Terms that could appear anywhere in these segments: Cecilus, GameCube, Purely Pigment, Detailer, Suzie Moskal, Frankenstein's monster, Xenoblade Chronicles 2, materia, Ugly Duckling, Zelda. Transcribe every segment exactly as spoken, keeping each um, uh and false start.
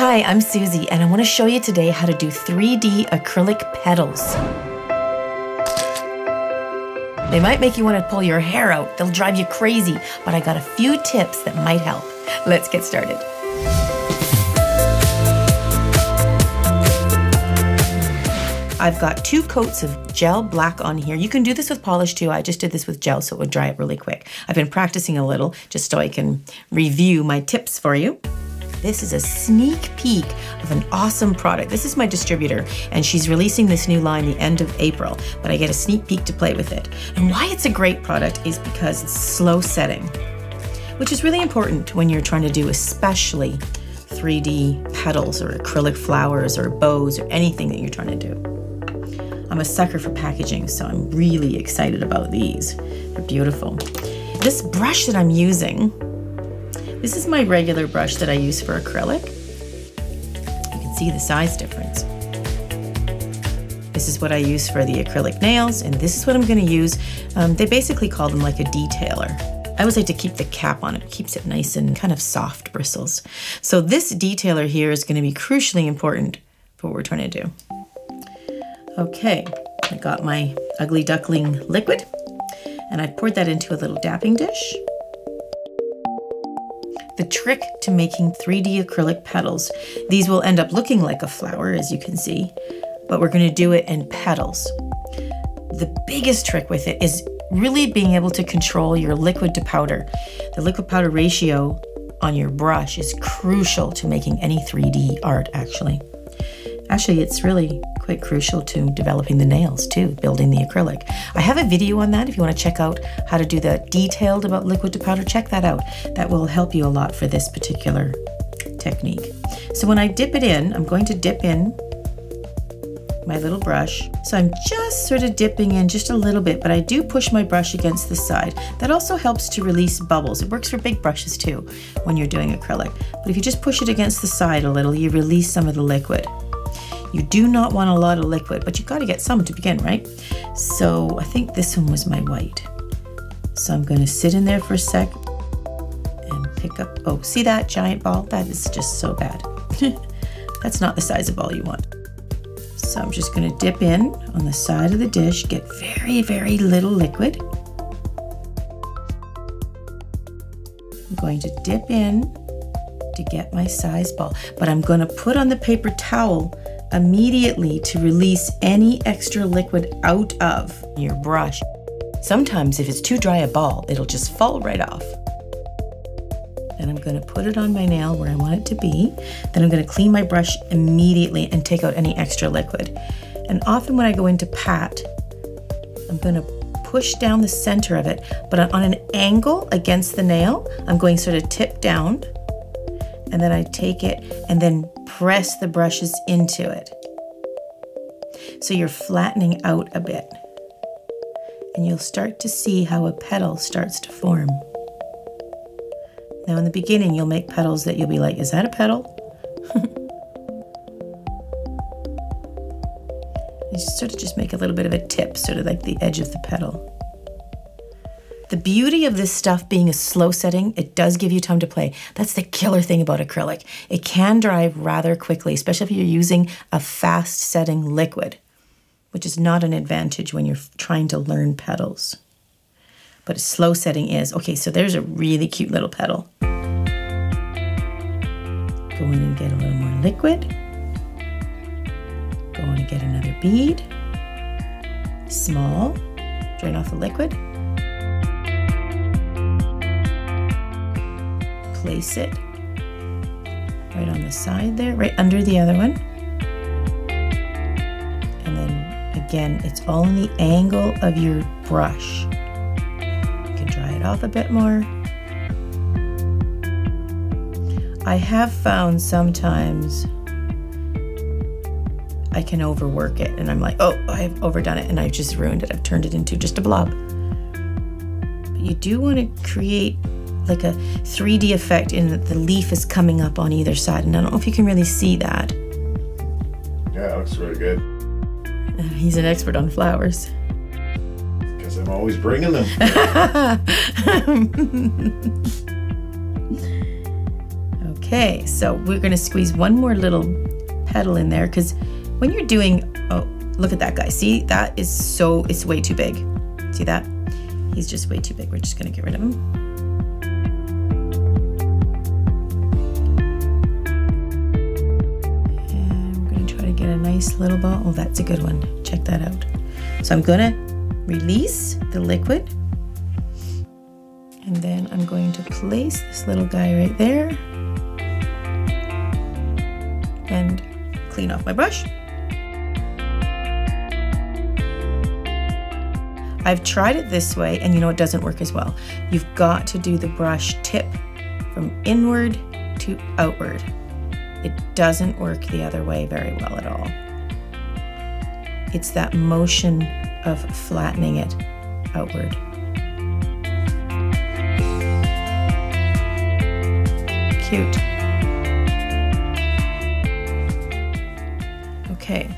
Hi, I'm Susie, and I want to show you today how to do three D acrylic petals. They might make you want to pull your hair out. They'll drive you crazy, but I got a few tips that might help. Let's get started. I've got two coats of gel black on here. You can do this with polish too. I just did this with gel so it would dry up really quick. I've been practicing a little just so I can review my tips for you. This is a sneak peek of an awesome product. This is my distributor, and she's releasing this new line the end of April, but I get a sneak peek to play with it. And why it's a great product is because it's slow setting, which is really important when you're trying to do especially three D petals or acrylic flowers or bows or anything that you're trying to do. I'm a sucker for packaging, so I'm really excited about these. They're beautiful. This brush that I'm using, this is my regular brush that I use for acrylic. You can see the size difference. This is what I use for the acrylic nails, and this is what I'm gonna use. Um, they basically call them like a detailer. I always like to keep the cap on it. It keeps it nice and kind of soft bristles. So this detailer here is gonna be crucially important for what we're trying to do. Okay, I got my Ugly Duckling liquid, and I poured that into a little dapping dish. The trick to making three D acrylic petals, these will end up looking like a flower, as you can see, but we're gonna do it in petals. The biggest trick with it is really being able to control your liquid to powder. The liquid powder ratio on your brush is crucial to making any three D art, actually. Actually, it's really quite crucial to developing the nails too, building the acrylic. I have a video on that if you want to check out how to do that detailed about liquid to powder, check that out. That will help you a lot for this particular technique. So when I dip it in, I'm going to dip in my little brush. So I'm just sort of dipping in just a little bit, but I do push my brush against the side. That also helps to release bubbles. It works for big brushes too when you're doing acrylic. But if you just push it against the side a little, you release some of the liquid. You do not want a lot of liquid, but you've got to get some to begin, right? So I think this one was my white. So I'm going to sit in there for a sec and pick up, oh, see that giant ball? That is just so bad. That's not the size of ball you want. So I'm just going to dip in on the side of the dish, get very, very little liquid. I'm going to dip in to get my size ball, but I'm going to put on the paper towel immediately to release any extra liquid out of your brush. Sometimes if it's too dry a ball, it'll just fall right off. Then I'm going to put it on my nail where I want it to be. Then I'm going to clean my brush immediately and take out any extra liquid. And often when I go into pat, I'm going to push down the center of it, but on an angle against the nail, I'm going sort of tip down, and then I take it and then press the brushes into it. So you're flattening out a bit, and you'll start to see how a petal starts to form. Now in the beginning, you'll make petals that you'll be like, is that a petal? You sort of just make a little bit of a tip, sort of like the edge of the petal. The beauty of this stuff being a slow setting, it does give you time to play. That's the killer thing about acrylic. It can dry rather quickly, especially if you're using a fast setting liquid, which is not an advantage when you're trying to learn petals. But a slow setting is. Okay, so there's a really cute little petal. Go in and get a little more liquid. Go in and get another bead. Small, drain off the liquid. Place it right on the side there, right under the other one. And then again, it's all in the angle of your brush. You can dry it off a bit more. I have found sometimes I can overwork it, and I'm like, oh, I've overdone it, and I've just ruined it. I've turned it into just a blob. But you do want to create like a three D effect in that the leaf is coming up on either side. And I don't know if you can really see that. Yeah, it looks really good. Uh, he's an expert on flowers. Because I'm always bringing them. Okay, so we're gonna squeeze one more little petal in there, because when you're doing, oh, look at that guy. See, that is so, it's way too big. See that? He's just way too big. We're just gonna get rid of him. Get a nice little ball. Oh, that's a good one. Check that out. So I'm gonna release the liquid, and then I'm going to place this little guy right there and clean off my brush. I've tried it this way, and you know it doesn't work as well. You've got to do the brush tip from inward to outward. It doesn't work the other way very well at all. It's that motion of flattening it outward. Cute. Okay.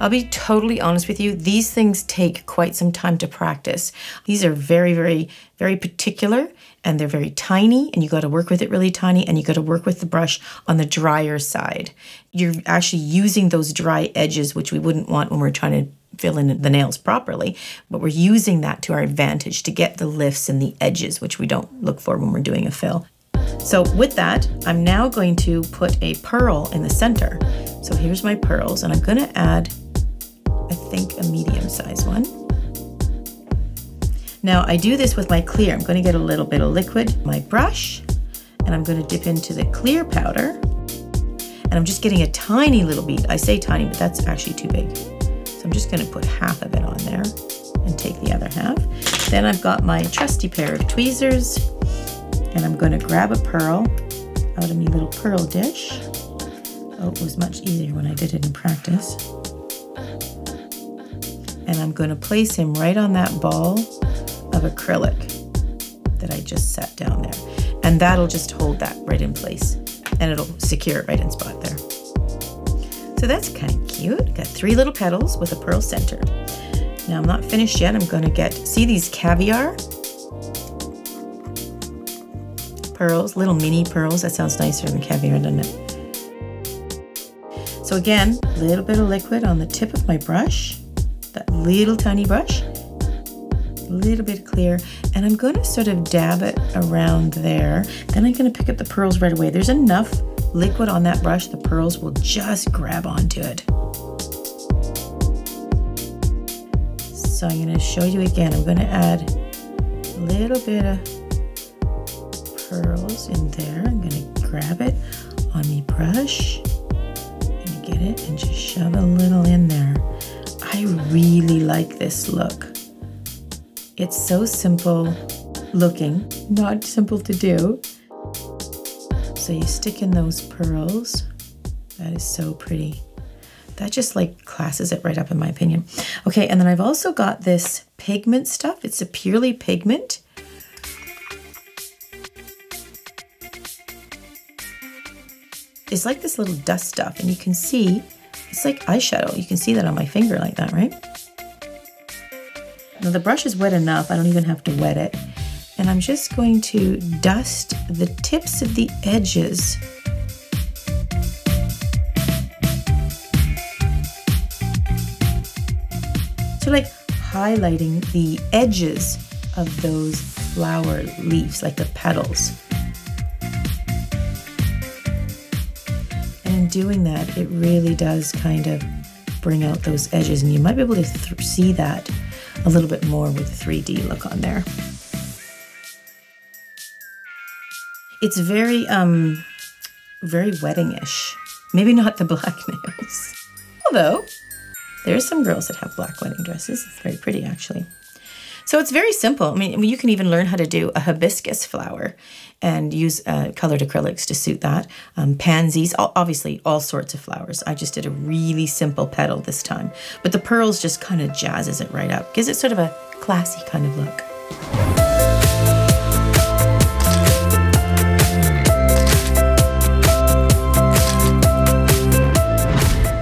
I'll be totally honest with you, these things take quite some time to practice. These are very, very, very particular, and they're very tiny, and you gotta work with it really tiny, and you gotta work with the brush on the drier side. You're actually using those dry edges, which we wouldn't want when we're trying to fill in the nails properly, but we're using that to our advantage to get the lifts and the edges, which we don't look for when we're doing a fill. So with that, I'm now going to put a pearl in the center. So here's my pearls, and I'm gonna add, I think, a medium size one. Now I do this with my clear. I'm gonna get a little bit of liquid, my brush, and I'm gonna dip into the clear powder. And I'm just getting a tiny little bead. I say tiny, but that's actually too big. So I'm just gonna put half of it on there and take the other half. Then I've got my trusty pair of tweezers, and I'm gonna grab a pearl out of my little pearl dish. Oh, it was much easier when I did it in practice. And I'm gonna place him right on that ball of acrylic that I just set down there. And that'll just hold that right in place, and it'll secure it right in spot there. So that's kind of cute. Got three little petals with a pearl center. Now I'm not finished yet. I'm gonna get, see these caviar pearls, little mini pearls. That sounds nicer than caviar, doesn't it? So again, a little bit of liquid on the tip of my brush, that little tiny brush. Little bit clear, and I'm going to sort of dab it around there. Then I'm going to pick up the pearls right away. There's enough liquid on that brush, the pearls will just grab onto it. So I'm going to show you again. I'm going to add a little bit of pearls in there. I'm going to grab it on my brush and get it and just shove a little in there. I really like this look. It's so simple looking, not simple to do. So you stick in those pearls. That is so pretty. That just like classes it right up, in my opinion. Okay, and then I've also got this pigment stuff. It's a Purely Pigment. It's like this little dust stuff, and you can see, it's like eyeshadow. You can see that on my finger like that, right? Now the brush is wet enough, I don't even have to wet it. And I'm just going to dust the tips of the edges. So like highlighting the edges of those flower leaves, like the petals. And in doing that, it really does kind of bring out those edges, and you might be able to th- see that a little bit more with the three D look on there. It's very, um, very wedding-ish. Maybe not the black nails. Although, there's some girls that have black wedding dresses. It's very pretty, actually. So it's very simple. I mean, you can even learn how to do a hibiscus flower and use uh, colored acrylics to suit that. Um, pansies, all, obviously all sorts of flowers. I just did a really simple petal this time. But the pearls just kind of jazzes it right up, gives it sort of a classy kind of look.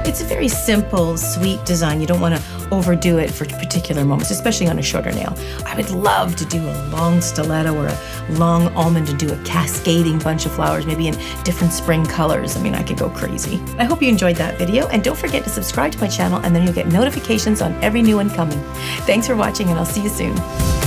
It's a very very simple, sweet design. You don't want to overdo it for particular moments, especially on a shorter nail. I would love to do a long stiletto or a long almond to do a cascading bunch of flowers, maybe in different spring colors. I mean, I could go crazy. I hope you enjoyed that video, and don't forget to subscribe to my channel, and then you'll get notifications on every new one coming. Thanks for watching, and I'll see you soon.